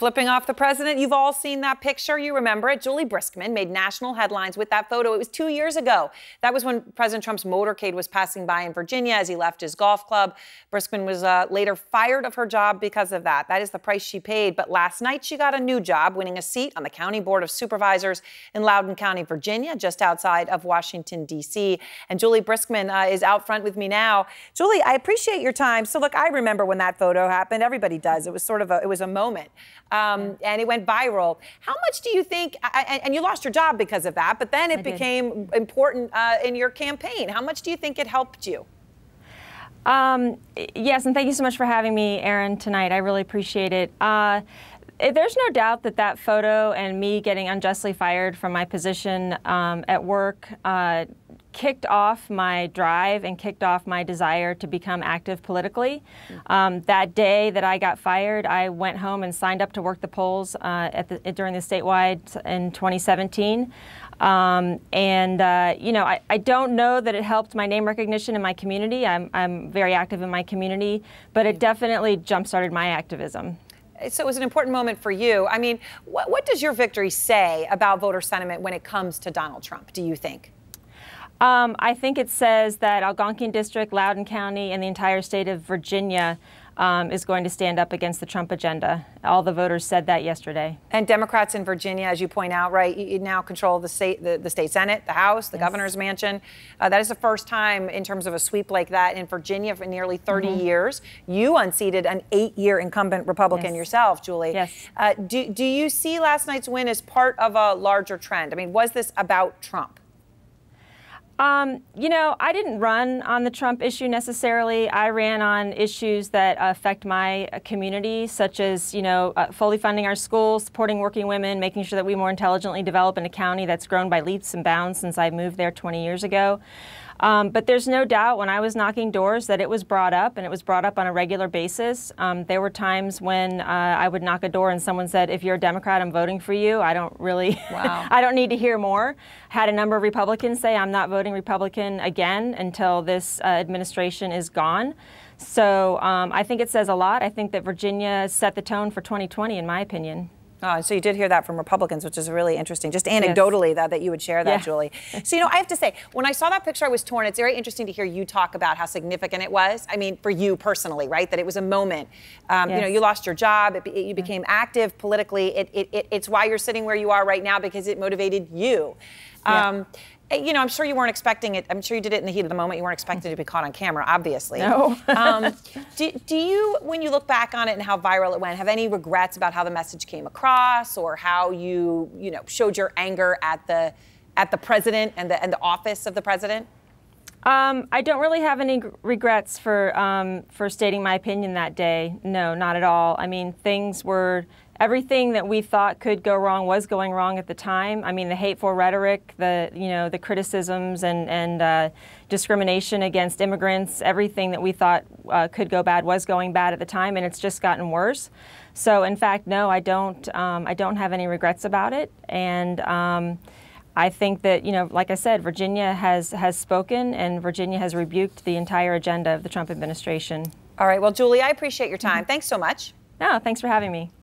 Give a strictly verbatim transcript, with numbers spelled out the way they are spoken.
Flipping off the president, you've all seen that picture. You remember it. Juli Briskman made national headlines with that photo. It was two years ago. That was when President Trump's motorcade was passing by in Virginia as he left his golf club. Briskman was uh, later fired of her job because of that. That is the price she paid. But last night, she got a new job, winning a seat on the County Board of Supervisors in Loudoun County, Virginia, just outside of Washington, D C And Juli Briskman uh, is out front with me now. Juli, I appreciate your time. So look, I remember when that photo happened. Everybody does. It was sort of a, it was a moment. Um, and it went viral. How much do you think, and you lost your job because of that, but then it I became did. important uh, in your campaign. How much do you think it helped you? Um, yes, and thank you so much for having me, Erin, tonight. I really appreciate it. Uh, There's no doubt that that photo and me getting unjustly fired from my position um, at work uh, kicked off my drive and kicked off my desire to become active politically. Um, that day that I got fired, I went home and signed up to work the polls uh, at the, during the statewide in twenty seventeen. Um, and, uh, you know, I, I don't know that it helped my name recognition in my community. I'm, I'm very active in my community, but it definitely jump-started my activism. So it was an important moment for you. I mean, what, what does your victory say about voter sentiment when it comes to Donald Trump, do you think? Um, I think it says that Algonquin District, Loudoun County, and the entire state of Virginia um, is going to stand up against the Trump agenda. All the voters said that yesterday. And Democrats in Virginia, as you point out, right, you now control the state, the, the state Senate, the House, the yes. governor's mansion. Uh, that is the first time in terms of a sweep like that in Virginia for nearly thirty mm-hmm. years. You unseated an eight-year incumbent Republican yes. yourself, Juli. Yes. Uh, do, do you see last night's win as part of a larger trend? I mean, was this about Trump? Um, you know, I didn't run on the Trump issue necessarily. I ran on issues that affect my community, such as, you know, uh, fully funding our schools, supporting working women, making sure that we more intelligently develop in a county that's grown by leaps and bounds since I moved there twenty years ago. Um, but there's no doubt when I was knocking doors that it was brought up, and it was brought up on a regular basis. Um, there were times when uh, I would knock a door and someone said, if you're a Democrat, I'm voting for you. I don't really, wow. I don't need to hear more. Had a number of Republicans say, I'm not voting Republican again until this uh, administration is gone. So um, I think it says a lot. I think that Virginia set the tone for twenty twenty, in my opinion. Oh, so you did hear that from Republicans, which is really interesting. Just anecdotally, yes. that, that you would share that, yeah. Juli. So, you know, I have to say, when I saw that picture, I was torn. It's very interesting to hear you talk about how significant it was. I mean, for you personally, right? That it was a moment. Um, yes. You know, you lost your job. It, it, you became yeah. active politically. It, it, it, it's why you're sitting where you are right now, because it motivated you. Yeah. Um, you know, I'm sure you weren't expecting it. I'm sure you did it in the heat of the moment. You weren't expecting to be caught on camera, obviously. No. um, do, do you, when you look back on it and how viral it went, have any regrets about how the message came across, or how you, you know, showed your anger at the, at the president and the, and the office of the president? Um, I don't really have any regrets for, um, for stating my opinion that day. No, not at all. I mean, things were... Everything that we thought could go wrong was going wrong at the time. I mean, the hateful rhetoric, the you know, the criticisms and and uh, discrimination against immigrants. Everything that we thought uh, could go bad was going bad at the time, and it's just gotten worse. So, in fact, no, I don't. Um, I don't have any regrets about it, and. Um, I think that, you know, like I said, Virginia has, has spoken, and Virginia has rebuked the entire agenda of the Trump administration. All right. Well, Juli, I appreciate your time. Thanks so much. No, thanks for having me.